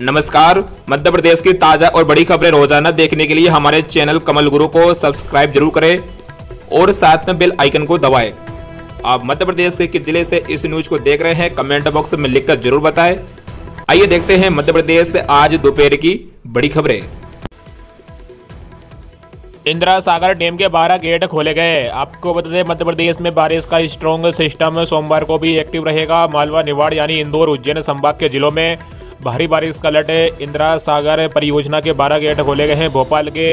नमस्कार, मध्य प्रदेश की ताजा और बड़ी खबरें रोजाना देखने के लिए हमारे चैनल कमल गुरु को सब्सक्राइब जरूर करें और साथ में बेल आइकन को दबाएं। आप मध्य प्रदेश के किस जिले से इस न्यूज को देख रहे हैं कमेंट बॉक्स में लिखकर जरूर बताएं। आइए देखते हैं मध्य प्रदेश से आज दोपहर की बड़ी खबरें। इंदिरा सागर डैम के 12 गेट खोले गए। आपको बता दें मध्य प्रदेश में बारिश का स्ट्रॉन्ग सिस्टम सोमवार को भी एक्टिव रहेगा। मालवा निवाड़ यानी इंदौर उज्जैन संभाग के जिलों में भारी बारिश का अलर्ट है। इंदिरा सागर परियोजना के 12 गेट खोले गए हैं। भोपाल के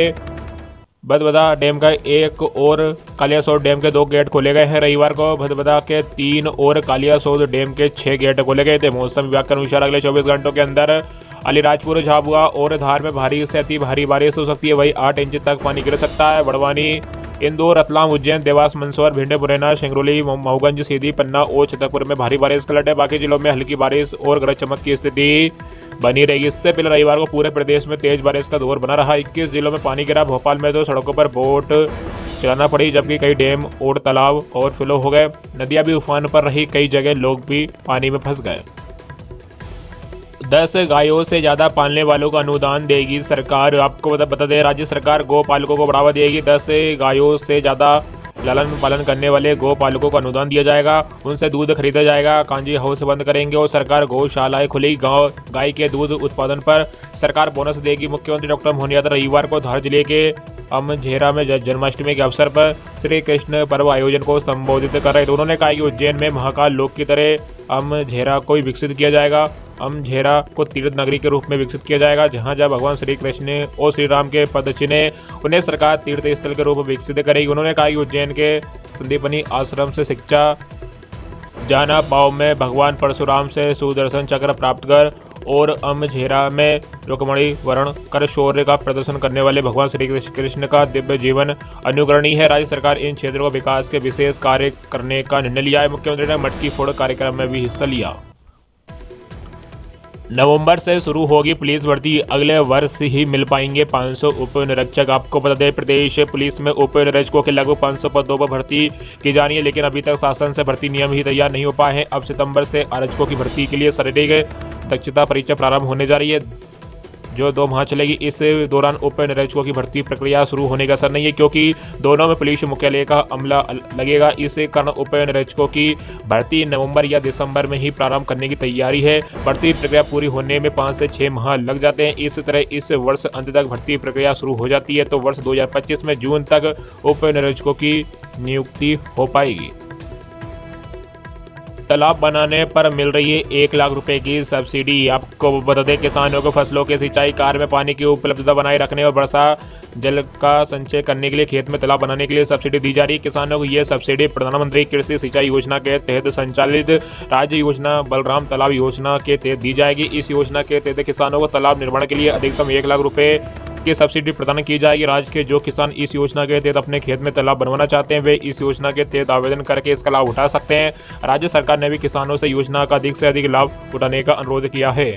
भदबदा डैम का एक और कालियासोद डैम के 2 गेट खोले गए हैं। रविवार को भदबदा के 3 और कालियासोद डैम के 6 गेट खोले गए थे। मौसम विभाग के अनुसार अगले 24 घंटों के अंदर अलीराजपुर झाबुआ और आधार में भारी से अति भारी बारिश हो सकती है। वहीं 8 इंच तक पानी गिर सकता है। बड़वानी इंदौर रतलाम उज्जैन देवास मंदसौर भिंडेपुरैना सिंगरौली महोगंज सीधी पन्ना और छतरपुर में भारी बारिश का अलर्ट है। बाकी जिलों में हल्की बारिश और गरज चमक की स्थिति बनी रहेगी। इससे पहले रविवार को पूरे प्रदेश में तेज बारिश का दौर बना रहा। 21 जिलों में पानी गिरा। भोपाल में तो सड़कों पर बोट चलाना पड़ी, जबकि कई डैम और तालाब ओवरफ्लो हो गए। नदियाँ भी उफान पर रही। कई जगह लोग भी पानी में फंस गए। 10 गायों से ज़्यादा पालने वालों को अनुदान देगी सरकार। आपको बता दें राज्य सरकार गौपालकों को बढ़ावा देगी। 10 गायों से ज़्यादा लालन पालन करने वाले गौपालकों को अनुदान दिया जाएगा। उनसे दूध खरीदा जाएगा। कांजी हाउस बंद करेंगे और सरकार गौशालाएं खुलेगी। गाय के दूध उत्पादन पर सरकार बोनस देगी। मुख्यमंत्री डॉक्टर मोहन यादव रविवार को धार जिले के अमझेरा में जन्माष्टमी के अवसर पर श्री कृष्ण पर्व आयोजन को संबोधित कर रहे थे। उन्होंने कहा कि उज्जैन में महाकाल लोक की तरह अमझेरा को विकसित किया जाएगा। अमझेरा को तीर्थ नगरी के रूप में विकसित किया जाएगा, जहां जब भगवान श्री कृष्ण और श्री राम के पदचिन्ह उन्हें सरकार तीर्थ स्थल के रूप में विकसित करेगी। उन्होंने कहा कि उज्जैन के संदीपनी आश्रम से शिक्षा जाना पाव में भगवान परशुराम से सुदर्शन चक्र प्राप्त कर और अमझेरा में लोकमणि वर्ण कर शौर्य का प्रदर्शन करने वाले भगवान श्री कृष्ण का दिव्य जीवन अनुकरणीय है। राज्य सरकार इन क्षेत्रों को विकास के विशेष कार्य करने का निर्णय लिया है। मुख्यमंत्री ने मटकी फोड़ कार्यक्रम में भी हिस्सा लिया। नवंबर से शुरू होगी पुलिस भर्ती। अगले वर्ष ही मिल पाएंगे 500 उप निरीक्षक। आपको बता दें प्रदेश पुलिस में उप निरीक्षकों के लगभग 500 पदों पर भर्ती की जानी है, लेकिन अभी तक शासन से भर्ती नियम ही तैयार नहीं हो पाए हैं। अब सितंबर से आरक्षकों की भर्ती के लिए शारीरिक दक्षता परीक्षा प्रारंभ होने जा रही है, जो 2 माह चलेगी। इस दौरान उप निरीक्षकों की भर्ती प्रक्रिया शुरू होने का असर नहीं है, क्योंकि दोनों में पुलिस मुख्यालय का अमला लगेगा। इस कारण उप निरीक्षकों की भर्ती नवंबर या दिसंबर में ही प्रारंभ करने की तैयारी है। भर्ती प्रक्रिया पूरी होने में 5 से 6 माह लग जाते हैं। इस तरह इस वर्ष अंत तक भर्ती प्रक्रिया शुरू हो जाती है, तो वर्ष 2025 में जून तक उप निरीक्षकों की नियुक्ति हो पाएगी। तालाब बनाने पर मिल रही है 1 लाख रुपए की सब्सिडी। आपको बता दें किसानों को फसलों के सिंचाई कार्य में पानी की उपलब्धता बनाए रखने और वर्षा जल का संचय करने के लिए खेत में तालाब बनाने के लिए सब्सिडी दी जा रही है। किसानों को यह सब्सिडी प्रधानमंत्री कृषि सिंचाई योजना के तहत संचालित राज्य योजना बलराम तालाब योजना के तहत दी जाएगी। इस योजना के तहत किसानों को तालाब निर्माण के लिए अधिकतम 1 लाख रुपए की सब्सिडी प्रदान की जाएगी। राज्य के जो किसान इस योजना के तहत अपने खेत में तालाब बनवाना चाहते हैं, वे इस योजना के तहत आवेदन करके इसका लाभ उठा सकते हैं। राज्य सरकार ने भी किसानों से योजना का अधिक से अधिक लाभ उठाने का अनुरोध किया है।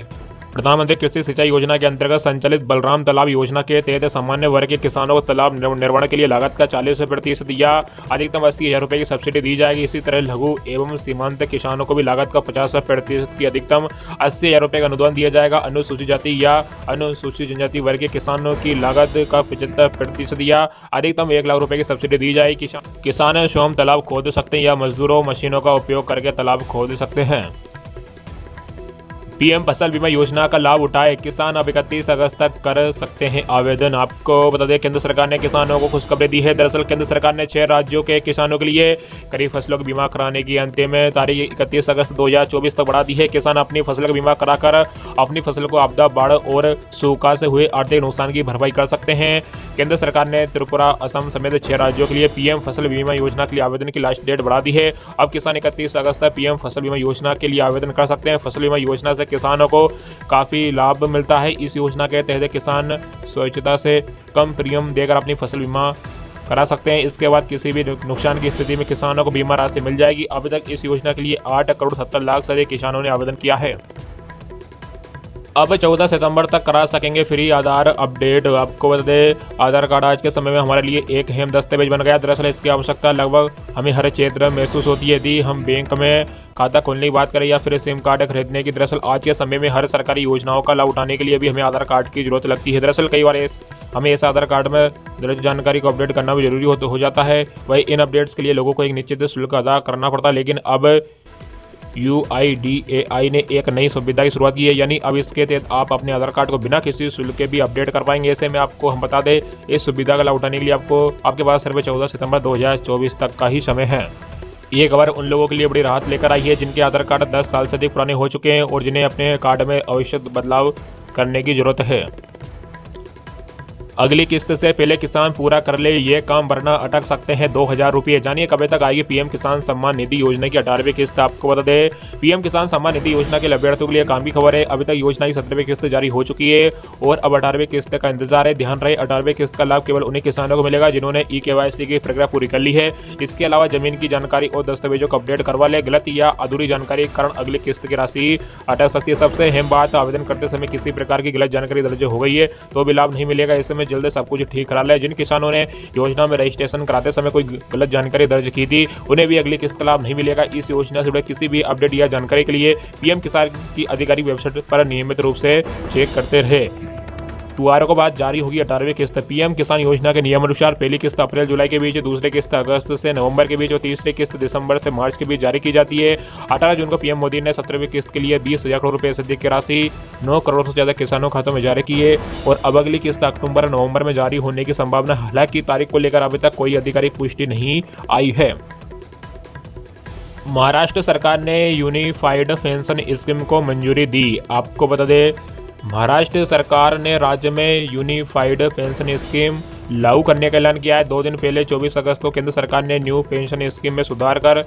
प्रधानमंत्री कृषि सिंचाई योजना के अंतर्गत संचालित बलराम तालाब योजना के तहत सामान्य वर्ग के किसानों को तालाब निर्माण के लिए लागत का 40% या अधिकतम 80,000 रुपये की सब्सिडी दी जाएगी। इसी तरह लघु एवं सीमांत किसानों को भी लागत का 50% की अधिकतम 80,000 रुपये का अनुदान दिया जाएगा। अनुसूचित जाति या अनुसूचित जनजाति वर्ग के किसानों की लागत का 75% या अधिकतम 1 लाख रुपये की सब्सिडी दी जाएगी। किसान स्वयं तालाब खोद सकते हैं या मजदूरों मशीनों का उपयोग करके तालाब खोद सकते हैं। पीएम फसल बीमा योजना का लाभ उठाए किसान अब 31 अगस्त तक कर सकते हैं आवेदन। आपको बता दें केंद्र सरकार ने किसानों को खुशखबरी दी है। दरअसल केंद्र सरकार ने 6 राज्यों के किसानों के लिए खरीफ फसलों का बीमा कराने की अंतिम तारीख 31 अगस्त 2024 तक बढ़ा दी है। किसान अपनी फसल का बीमा कराकर अपनी फसल को आपदा बाढ़ और सूखा से हुए आर्थिक नुकसान की भरपाई कर सकते हैं। केंद्र सरकार ने त्रिपुरा असम समेत 6 राज्यों के लिए पीएम फसल बीमा योजना के लिए आवेदन की लास्ट डेट बढ़ा दी है। अब किसान 31 अगस्त तक पीएम फसल बीमा योजना के लिए आवेदन कर सकते हैं। फसल बीमा योजना से किसानों को काफी लाभ मिलता है। इस योजना के तहत किसान स्वैच्छता से कम प्रीमियम देकर अपनी फसल बीमा करा सकते हैं। इसके बाद किसी भी नुकसान की स्थिति में किसानों को बीमा राशि मिल जाएगी। अभी तक इस योजना के लिए 8 करोड़ 70 लाख से अधिक किसानों ने आवेदन किया है। अब 14 सितंबर तक करा सकेंगे फ्री आधार अपडेट। आपको बता दें, आधार कार्ड आज के समय में हमारे लिए एक अहम दस्तावेज बन गया। दरअसल इसकी आवश्यकता लगभग हमें हर क्षेत्र में महसूस होती है। यदि हम बैंक में खाता खोलने की बात करें या फिर सिम कार्ड खरीदने की, दरअसल आज के समय में हर सरकारी योजनाओं का लाभ उठाने के लिए भी हमें आधार कार्ड की जरूरत लगती है। दरअसल कई बार हमें इस आधार कार्ड में दर्ज जानकारी को अपडेट करना भी जरूरी हो जाता है। वही इन अपडेट्स के लिए लोगों को एक निश्चित शुल्क अदा करना पड़ता है। लेकिन अब UIDAI ने एक नई सुविधा की शुरुआत की है, यानी अब इसके तहत आप अपने आधार कार्ड को बिना किसी शुल्क के भी अपडेट कर पाएंगे। ऐसे में आपको हम बता दें, इस सुविधा का लाभ उठाने के लिए आपके पास सिर्फ 14 सितंबर 2024 तक का ही समय है। ये खबर उन लोगों के लिए बड़ी राहत लेकर आई है जिनके आधार कार्ड 10 साल से अधिक पुराने हो चुके हैं और जिन्हें अपने कार्ड में आवश्यक बदलाव करने की जरूरत है। अगली किस्त से पहले किसान पूरा कर ले ये काम, वरना अटक सकते हैं 2000 रुपये। जानिए कब तक आएगी पीएम किसान सम्मान निधि योजना की 18वीं किस्त। आपको बता दें, पीएम किसान सम्मान निधि योजना के लाभार्थियों के लिए काम की खबर है। अभी तक योजना की 17वीं किस्त जारी हो चुकी है और अब 18वीं किस्त का इंतजार है। ध्यान रहे, 18वीं किस्त का लाभ केवल उन्हीं किसानों को मिलेगा जिन्होंने EKYC की प्रक्रिया पूरी कर ली है। इसके अलावा जमीन की जानकारी और दस्तावेजों को अपडेट करवा ले। गलत या अधूरी जानकारी के कारण अगली किस्त की राशि अटक सकती है। सबसे अहम बात, आवेदन करते समय किसी प्रकार की गलत जानकारी दर्ज हो गई है तो भी लाभ नहीं मिलेगा। ऐसे में जल्द सब कुछ ठीक करा ले। जिन किसानों ने योजना में रजिस्ट्रेशन कराते समय कोई गलत जानकारी दर्ज की थी, उन्हें भी अगली किस्त का लाभ नहीं मिलेगा। इस योजना से जुड़े किसी भी अपडेट या जानकारी के लिए पीएम किसान की आधिकारिक वेबसाइट पर नियमित रूप से चेक करते रहे। त्योहारों के बाद जारी होगी 18वीं किस्त। पीएम किसान योजना के नियमानुसार पहली किस्त अप्रैल जुलाई के बीच, दूसरी किस्त अगस्त से नवंबर के बीच और तीसरी किस्त दिसंबर से मार्च के बीच जारी की जाती है। 18 जून को पीएम मोदी ने 17वीं किस्त के लिए 20,000 करोड़ रुपये से अधिक की राशि 9 करोड़ से ज़्यादा किसानों खातों में जारी की है और अब अगली किस्त अक्टूबर और नवंबर में जारी होने की संभावना। हालांकि तारीख को लेकर अभी तक कोई आधिकारिक पुष्टि नहीं आई है। महाराष्ट्र सरकार ने यूनिफाइड पेंशन स्कीम को मंजूरी दी। आपको बता दें, महाराष्ट्र सरकार ने राज्य में यूनिफाइड पेंशन स्कीम लागू करने का ऐलान किया है। 2 दिन पहले 24 अगस्त को केंद्र सरकार ने न्यू पेंशन स्कीम में सुधार कर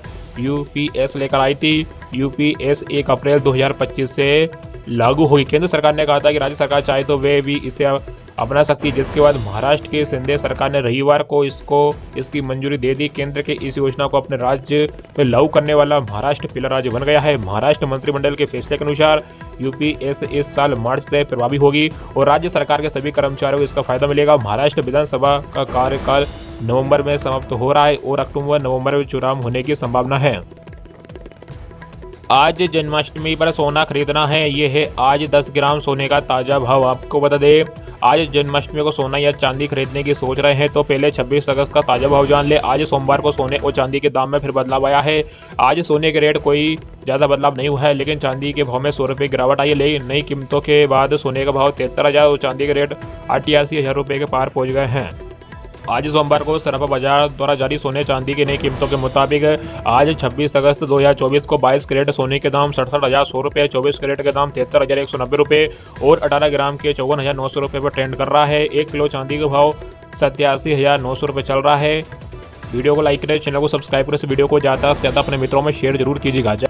UPS लेकर आई थी। UPS 1 अप्रैल 2025 से लागू होगी। केंद्र सरकार ने कहा था कि राज्य सरकार चाहे तो वे भी इसे अपना सकती है, जिसके बाद महाराष्ट्र की शिंदे सरकार ने रविवार को इसकी मंजूरी दे दी। केंद्र के इस योजना को अपने राज्य में लागू करने वाला महाराष्ट्र पहला राज्य बन गया है। महाराष्ट्र मंत्रिमंडल के फैसले के अनुसार UPS इस साल मार्च से प्रभावी होगी और राज्य सरकार के सभी कर्मचारियों को इसका फायदा मिलेगा। महाराष्ट्र विधानसभा का कार्यकाल नवंबर में समाप्त हो रहा है और अक्टूबर नवंबर में चुनाव होने की संभावना है। आज जन्माष्टमी पर सोना खरीदना है, ये है आज 10 ग्राम सोने का ताज़ा भाव। आपको बता दें, आज जन्माष्टमी को सोना या चांदी खरीदने की सोच रहे हैं तो पहले 26 अगस्त का ताज़ा भाव जान ले। आज सोमवार को सोने और चांदी के दाम में फिर बदलाव आया है। आज सोने के रेट कोई ज़्यादा बदलाव नहीं हुआ है, लेकिन चांदी के भाव में 100 रुपये गिरावट आई है। लेकिन नई कीमतों के बाद सोने का भाव 73,000 और चांदी के रेट 88,000 रुपये के पार पहुँच गए हैं। आज सोमवार को सराबा बाजार द्वारा जारी सोने चांदी की नई कीमतों के मुताबिक आज 26 अगस्त 2024 को 22 कैरेट सोने के दाम 67,100 रुपये, 24 कैरेट के दाम 73,190 रुपये और 18 ग्राम के 54,900 रुपये पर ट्रेंड कर रहा है। 1 किलो चांदी का भाव 87,900 रुपये चल रहा है। वीडियो को लाइक करें, चैनल को सब्सक्राइब करें। इस वीडियो को ज़्यादा से ज़्यादा अपने मित्रों में शेयर जरूर कीजिएगा।